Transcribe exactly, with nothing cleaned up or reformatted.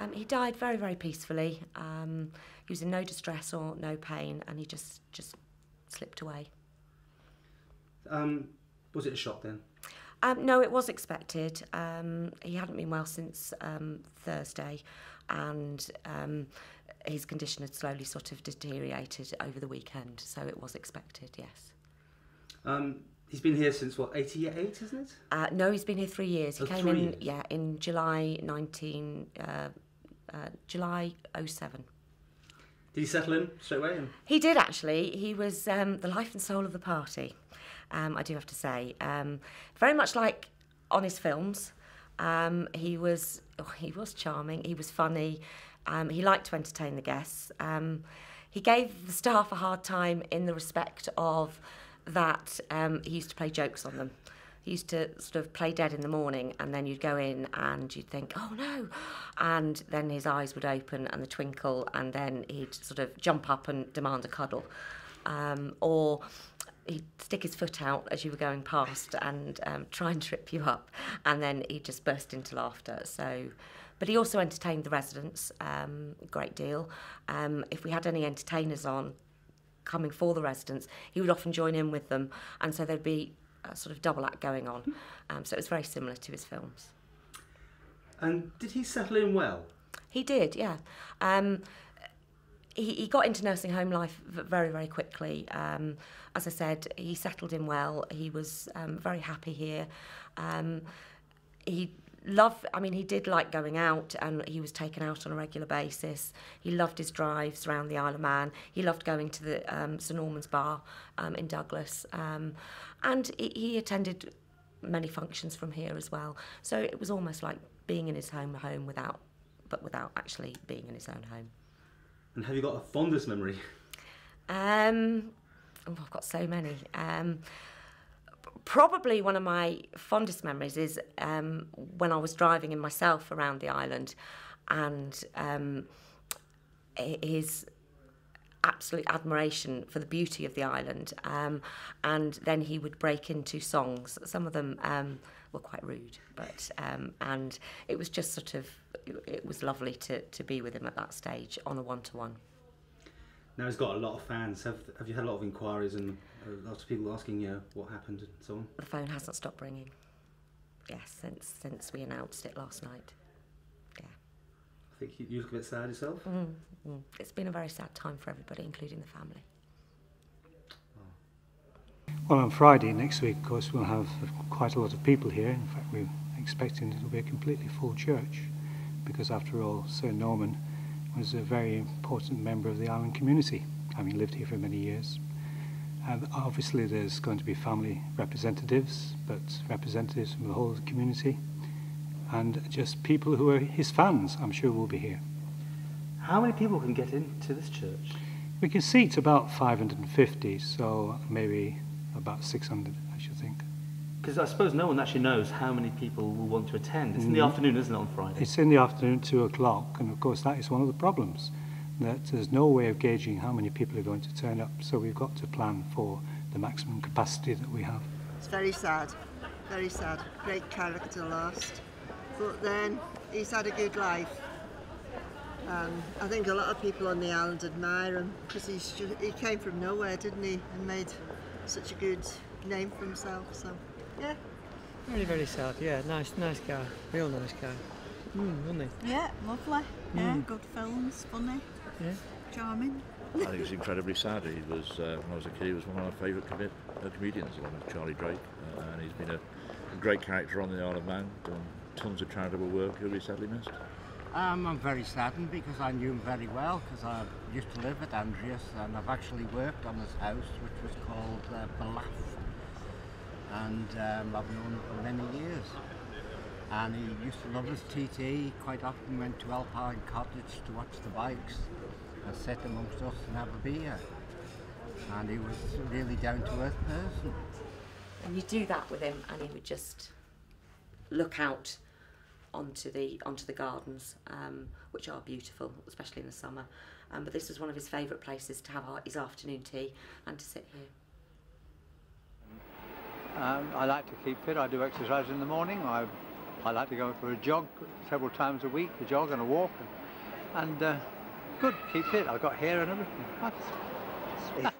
Um, he died very, very peacefully. Um, he was in no distress or no pain, and he just just slipped away. Um, was it a shock then? Um, no, it was expected. Um, he hadn't been well since um, Thursday, and um, his condition had slowly sort of deteriorated over the weekend, so it was expected, yes. Um, he's been here since, what, eighty-eight, isn't it? Uh, no, he's been here three years. He oh, came in, years. yeah, in July nineteen, uh, uh, July oh seven. Did he settle in straight away? And... He did, actually. He was um, the life and soul of the party. Um, I do have to say, um, very much like on his films, um, he was oh, he was charming. He was funny. Um, he liked to entertain the guests. Um, he gave the staff a hard time in the respect of that um, he used to play jokes on them. He used to sort of play dead in the morning, and then you'd go in and you'd think, oh no, and then his eyes would open and the twinkle, and then he'd sort of jump up and demand a cuddle, um, or. He'd stick his foot out as you were going past and um, try and trip you up, and then he'd just burst into laughter. So, but he also entertained the residents um, a great deal. Um, if we had any entertainers on coming for the residents, he would often join in with them, and so there'd be a sort of double act going on. Um, so it was very similar to his films. And did he settle in well? He did, yeah. Um, He, he got into nursing home life very, very quickly. Um, as I said, he settled in well. He was um, very happy here. Um, he loved, I mean, he did like going out, and he was taken out on a regular basis. He loved his drives around the Isle of Man. He loved going to the um, Sir Norman's Bar um, in Douglas. Um, and he, he attended many functions from here as well. So it was almost like being in his home home without, but without actually being in his own home. And have you got a fondest memory? Um, oh, I've got so many. Um, probably one of my fondest memories is um, when I was driving him myself around the island, and um, his absolute admiration for the beauty of the island. Um, and then he would break into songs. Some of them um, were quite rude, but um, and it was just sort of, it was lovely to, to be with him at that stage on a one-to-one. Now he's got a lot of fans. Have, have you had a lot of inquiries and a lot of people asking you what happened and so on? The phone hasn't stopped ringing. Yes, since since we announced it last night. Yeah. I think you, you look a bit sad yourself. Mm, mm. It's been a very sad time for everybody, including the family. Oh. Well, on Friday next week, of course, we'll have quite a lot of people here. In fact, we're expecting it'll be a completely full church, because after all, Sir Norman was a very important member of the island community, having lived here for many years. And obviously there's going to be family representatives, but representatives from the whole community, and just people who are his fans, I'm sure, will be here. How many people can get into this church? We can seat about five hundred and fifty, so maybe about six hundred, I should think. Because I suppose no one actually knows how many people will want to attend. It's in the afternoon, isn't it, on Friday? It's in the afternoon, two o'clock, and of course that is one of the problems, that there's no way of gauging how many people are going to turn up, so we've got to plan for the maximum capacity that we have. It's very sad, very sad. Great character lost. But then, he's had a good life. Um, I think a lot of people on the island admire him, because he came from nowhere, didn't he, and made such a good name for himself, so... Yeah. Really, very sad, yeah. Nice, nice guy. Real nice guy. Mm, wasn't he? Yeah, lovely. Yeah, mm. Good films, funny, yeah. Charming. I think it was incredibly sad. He was, uh, when I was a kid, he was one of my favourite com uh, comedians, along with Charlie Drake. Uh, and he's been a, a great character on the Isle of Man, done tons of charitable work. He'll be sadly missed. Um, I'm very saddened because I knew him very well, because I used to live at Andreas, and I've actually worked on this house, which was called uh, Balaf. And um, I've known him for many years, and he used to love his T T. He quite often went to Alpine Cottage to watch the bikes and sit amongst us and have a beer, and he was a really down-to-earth person. And you do that with him and he would just look out onto the onto the gardens, um, which are beautiful, especially in the summer, um, but this was one of his favourite places to have his afternoon tea and to sit here. Um, I like to keep fit. I do exercise in the morning. I I like to go for a jog several times a week, a jog and a walk. And, and uh, good, keep fit. I've got hair and everything. That's,